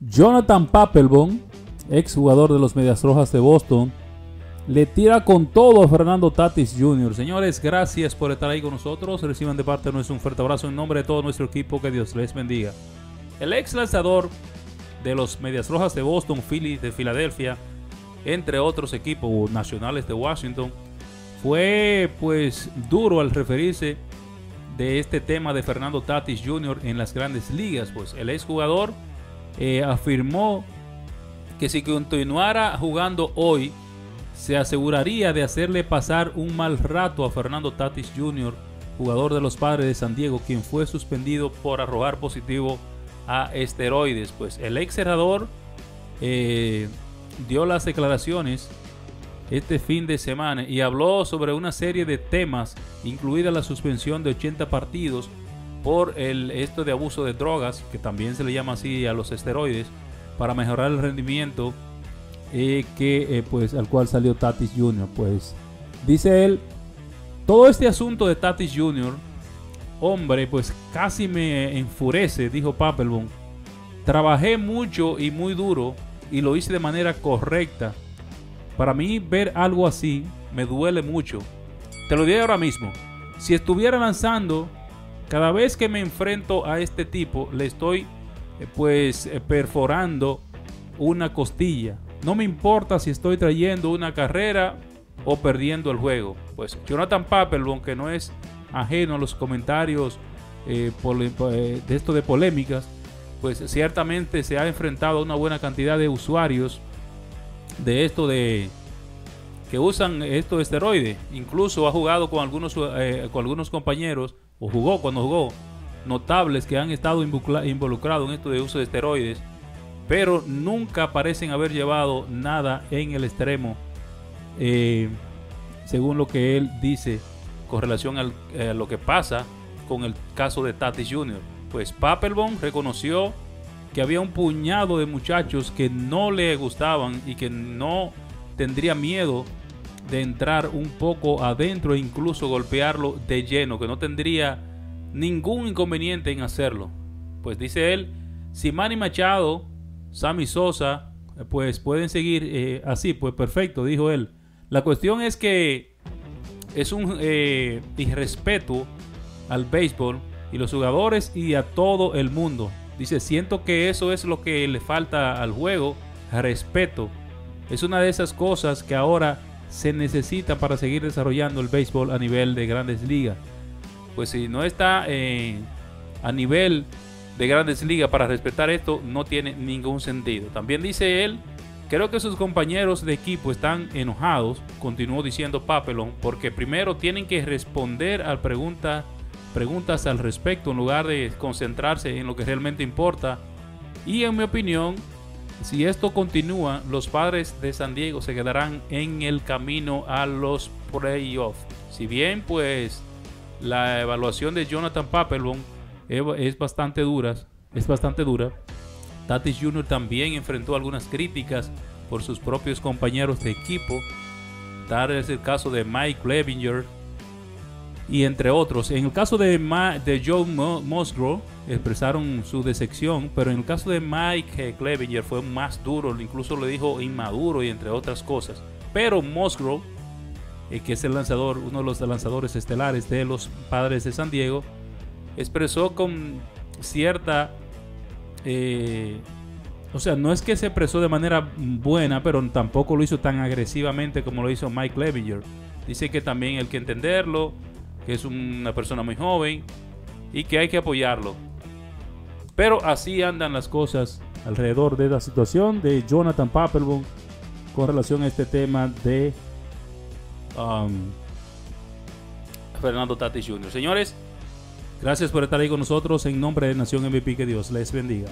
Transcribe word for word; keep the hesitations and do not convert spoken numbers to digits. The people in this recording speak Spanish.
Jonathan Papelbon, ex jugador de los Medias Rojas de Boston, le tira con todo a Fernando Tatis junior Señores, gracias por estar ahí con nosotros. Reciban de parte de nuestro un fuerte abrazo en nombre de todo nuestro equipo. Que Dios les bendiga. El ex lanzador de los Medias Rojas de Boston, Phillies de Filadelfia, entre otros equipos nacionales de Washington, fue pues duro al referirse de este tema de Fernando Tatis junior en las Grandes Ligas. Pues el exjugador eh, afirmó que si continuara jugando hoy, se aseguraría de hacerle pasar un mal rato a Fernando Tatis junior, jugador de los Padres de San Diego, quien fue suspendido por arrojar positivo a esteroides. Pues el ex cerrador eh, dio las declaraciones este fin de semana y habló sobre una serie de temas, incluida la suspensión de ochenta partidos por el, esto de abuso de drogas, que también se le llama así a los esteroides, para mejorar el rendimiento eh, que, eh, pues, al cual salió Tatis junior Pues dice él, todo este asunto de Tatis junior, hombre, pues casi me enfurece, dijo Papelbon. Trabajé mucho y muy duro y lo hice de manera correcta. Para mí ver algo así me duele mucho. Te lo diré ahora mismo. Si estuviera lanzando, cada vez que me enfrento a este tipo, le estoy pues perforando una costilla. No me importa si estoy trayendo una carrera o perdiendo el juego. Pues Jonathan Papelbon, que no es ajeno a los comentarios eh, de esto de polémicas, pues ciertamente se ha enfrentado a una buena cantidad de usuarios de esto de que usan esto de esteroides. Incluso ha jugado con algunos, eh, con algunos compañeros, o jugó cuando jugó, notables que han estado involucrados en esto de uso de esteroides, pero nunca parecen haber llevado nada en el extremo, eh, según lo que él dice con relación al, eh, a lo que pasa con el caso de Tatis junior Pues Papelbon reconoció que había un puñado de muchachos que no le gustaban y que no tendría miedo de entrar un poco adentro e incluso golpearlo de lleno, que no tendría ningún inconveniente en hacerlo. Pues dice él, si Manny Machado, Sammy Sosa, pues pueden seguir eh, así, pues perfecto, dijo él. La cuestión es que es un eh, irrespeto al béisbol y los jugadores y a todo el mundo. Dice, siento que eso es lo que le falta al juego, respeto. Es una de esas cosas que ahora se necesita para seguir desarrollando el béisbol a nivel de Grandes Ligas. Pues si no está eh, a nivel de Grandes Ligas para respetar esto, no tiene ningún sentido. También dice él, creo que sus compañeros de equipo están enojados, continuó diciendo Papelbon, porque primero tienen que responder a preguntas, preguntas al respecto en lugar de concentrarse en lo que realmente importa. Y en mi opinión, si esto continúa, los Padres de San Diego se quedarán en el camino a los playoffs. Si bien pues la evaluación de Jonathan Papelbon es bastante dura, es bastante dura. Tatis junior también enfrentó algunas críticas por sus propios compañeros de equipo. Tal es el caso de Mike Clevinger y entre otros. En el caso de, Ma de Joe Musgrove expresaron su decepción, pero en el caso de Mike Clevinger fue más duro, incluso le dijo inmaduro y entre otras cosas. Pero Musgrove, eh, que es el lanzador, uno de los lanzadores estelares de los Padres de San Diego, expresó con cierta... Eh, o sea, no es que se expresó de manera buena, pero tampoco lo hizo tan agresivamente como lo hizo Mike Clevinger. Dice que también hay que entenderlo, que es una persona muy joven y que hay que apoyarlo. Pero así andan las cosas alrededor de la situación de Jonathan Papelbon con relación a este tema de um, Fernando Tatis junior Señores, gracias por estar ahí con nosotros. En nombre de Nación M V P, que Dios les bendiga.